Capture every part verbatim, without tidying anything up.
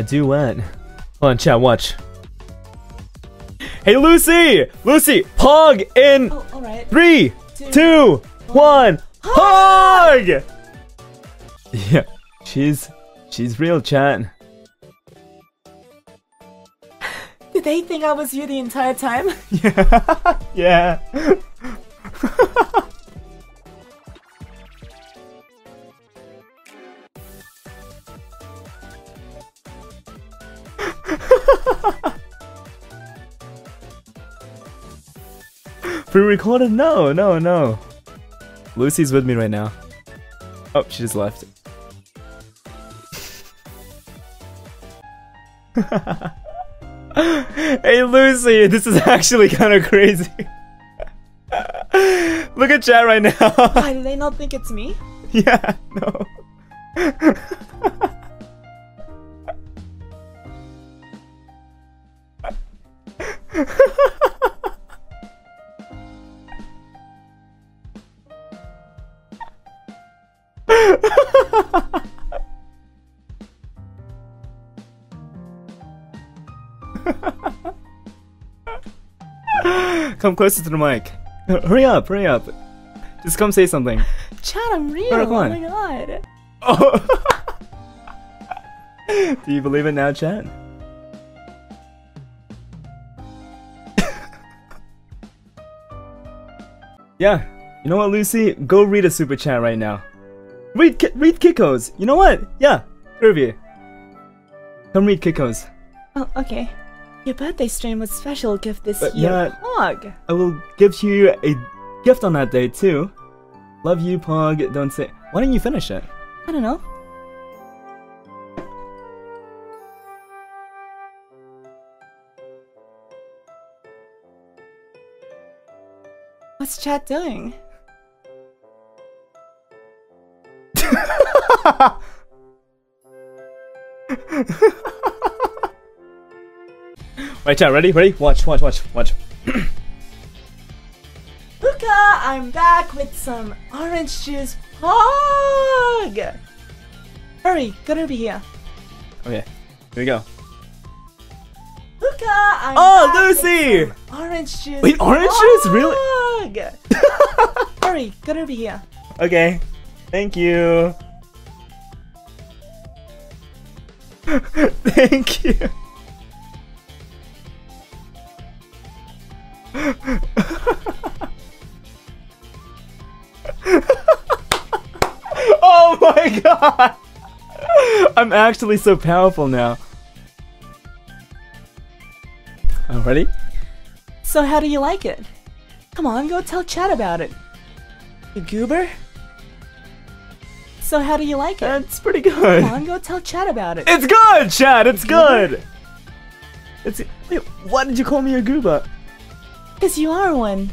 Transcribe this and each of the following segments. A duet. Hold on, chat, watch. Hey, Lucy! Lucy, Pog in oh, all right. three, two, two one, one. Pog! Yeah, she's, she's real, chat. Did they think I was you the entire time? Yeah. Yeah. Pre-recorded? No, no, no. Lucy's with me right now. Oh, she just left. Hey Lucy, this is actually kind of crazy. Look at chat right now. Why, do they not think it's me? Yeah, no. Come closer to the mic. Hurry up, hurry up. Just come say something. Chat, I'm real. Right, oh my god. Oh. Do you believe it now, chat? Yeah. You know what, Lucy? Go read a super chat right now. Read Ki read Kiko's. You know what? Yeah. Review. Come read Kiko's. Oh, okay. Your birthday stream was special gift this uh, year, yeah, Pog. I will give you a gift on that day too. Love you, Pog. Don't say. Why don't you finish it? I don't know. What's chat doing? Right, chat, ready? Ready? Watch, watch, watch, watch. Luca, I'm back with some orange juice. Pog! Hurry, gonna be here. Okay, here we go. Luca, I'm oh, back Lucy! With some orange juice. Wait, orange Pog! Juice? Really? Hurry, gonna be here. Okay, thank you. Thank you. Oh my god! I'm actually so powerful now. I'm ready? So how do you like it? Come on, go tell chat about it. You goober? So how do you like it? That's pretty good. Come on, go tell chat about it. It's good, chat! It's good! It's, wait, why did you call me a goober? Because you are one.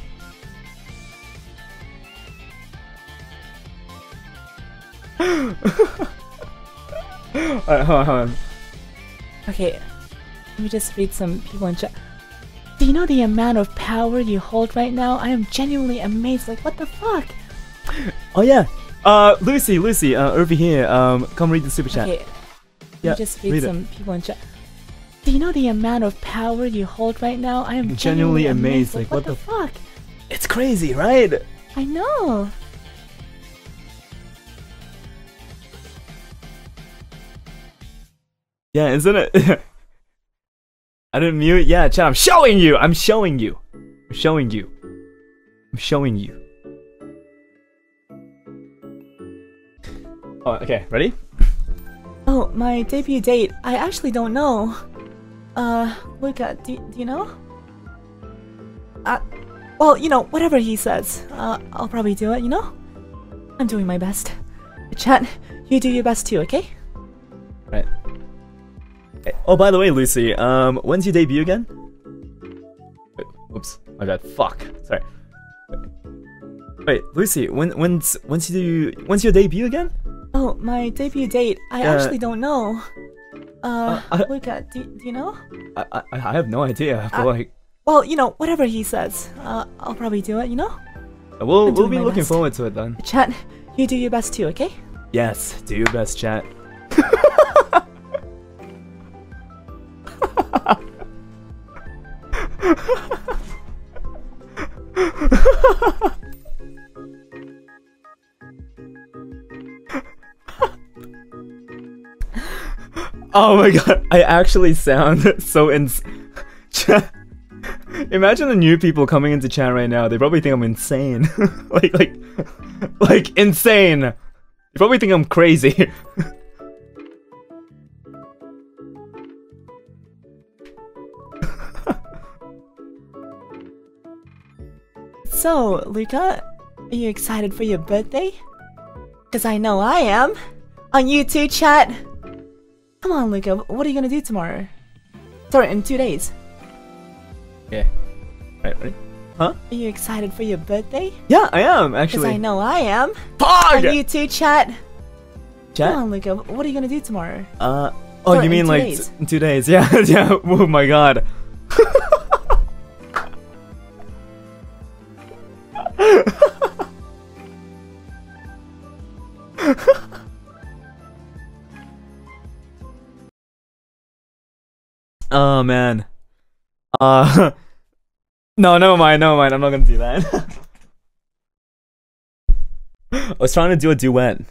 Alright, hold on, hold on. Okay, let me just read some people in chat. Do you know the amount of power you hold right now? I am genuinely amazed. Like, what the fuck? Oh, yeah. Uh, Lucy, Lucy, uh, over here. Um, come read the super chat. Okay, let yeah, me just read, read some it. people in chat. Do you know the amount of power you hold right now? I am genuinely, genuinely amazed. amazed. Like, what, what the, the fuck? It's crazy, right? I know. Yeah, isn't it? I didn't mute. Yeah, chat, I'm showing you. I'm showing you. I'm showing you. I'm showing you. Oh, okay. Ready? Oh, my debut date. I actually don't know. Uh, Luca, do, do you know? Uh, well, you know, whatever he says, uh, I'll probably do it, you know? I'm doing my best. Chat, you do your best too, okay? Right. Hey, oh, by the way, Lucy, um, when's your debut again? Wait, oops, my bad, fuck, sorry. Wait, Wait Lucy, when, when's, when's, you, when's your debut again? Oh, my debut date, I uh, actually don't know. Uh, uh, Luca, do, do you know? I, I I have no idea. I, like, well, you know, whatever he says, uh, I'll probably do it. You know. We'll we'll be looking best. forward to it then. Chat, you do your best too, okay? Yes, do your best, chat. Oh my god, I actually sound so ins- Imagine the new people coming into chat right now, they probably think I'm insane. like, like, like, insane! They probably think I'm crazy. So, Luca, are you excited for your birthday? Cause I know I am! On YouTube chat! Come on, Luca, what are you gonna do tomorrow? Sorry, in two days. Yeah. Alright, ready? Huh? Are you excited for your birthday? Yeah, I am, actually. Because I know I am. Pog! On YouTube chat. Chat? Come on, Luca, what are you gonna do tomorrow? Uh, oh, Sorry, you mean in like days. in two days? Yeah, yeah. Oh my god. Oh man. Uh No, never mind, never mind, I'm not gonna do that. I was trying to do a duet.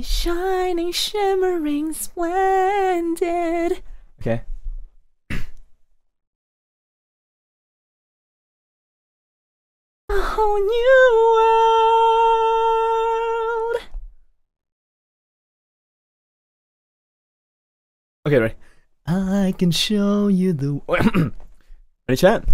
Shining, shimmering, splendid. Okay. A whole new world. Okay, ready. I can show you the ready chat.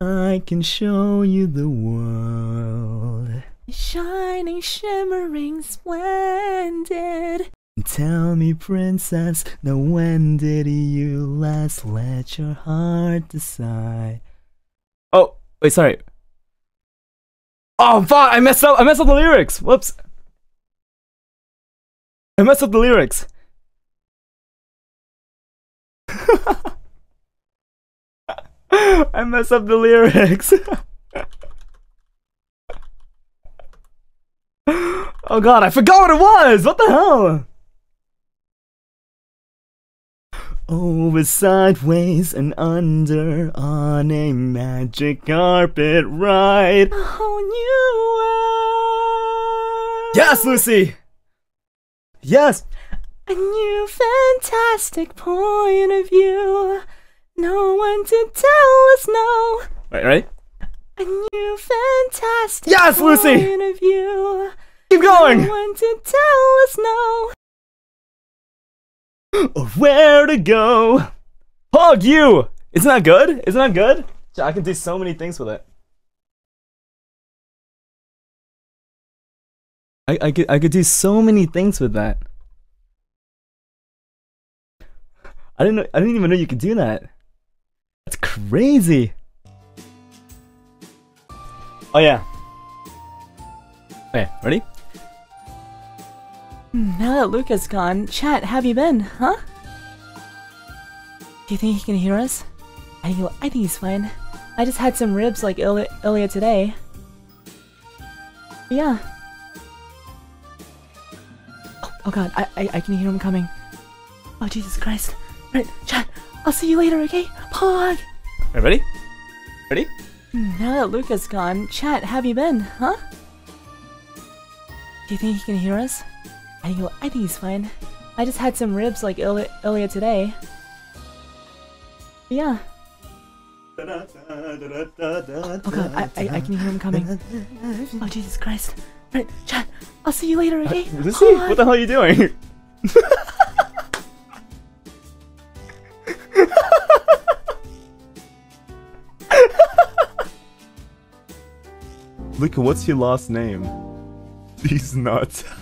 I can show you the world. Shining, shimmering, splendid. Tell me, princess, now when did you last let your heart decide? Oh, wait, sorry. Oh fuck! I messed up. I messed up the lyrics. Whoops. I messed up the lyrics. I messed up the lyrics. Oh god, I forgot what it was. What the hell? Over, sideways, and under on a magic carpet ride. A whole new world. Yes, Lucy. Yes. A new fantastic point of view. No one to tell us no. Right, right. A new fantastic yes, point Lucy. of view. Keep going. No one to tell us no. Or where to go. Hug you! Isn't that good? Isn't that good? I can do so many things with it. I, I, could, I could do so many things with that. I didn't know, I didn't even know you could do that. That's crazy. Oh yeah. Okay, ready? Now that Luca's gone, chat, have you been, huh? Do you think he can hear us? I think, I think he's fine. I just had some ribs like early, earlier today. But yeah. Oh, oh god, I, I, I can hear him coming. Oh Jesus Christ. Right, chat, I'll see you later, okay? Pog! Alright, ready? Ready? Now that Luca's gone, chat, have you been, huh? Do you think he can hear us? I think, I think he's fine. I just had some ribs like early, earlier today. But yeah. Oh, oh god, I, I, I can hear him coming. Oh Jesus Christ. Right, chat, I'll see you later, okay? Uh, Lucy, oh, what the hell are you doing? Luca, what's your last name? These nuts.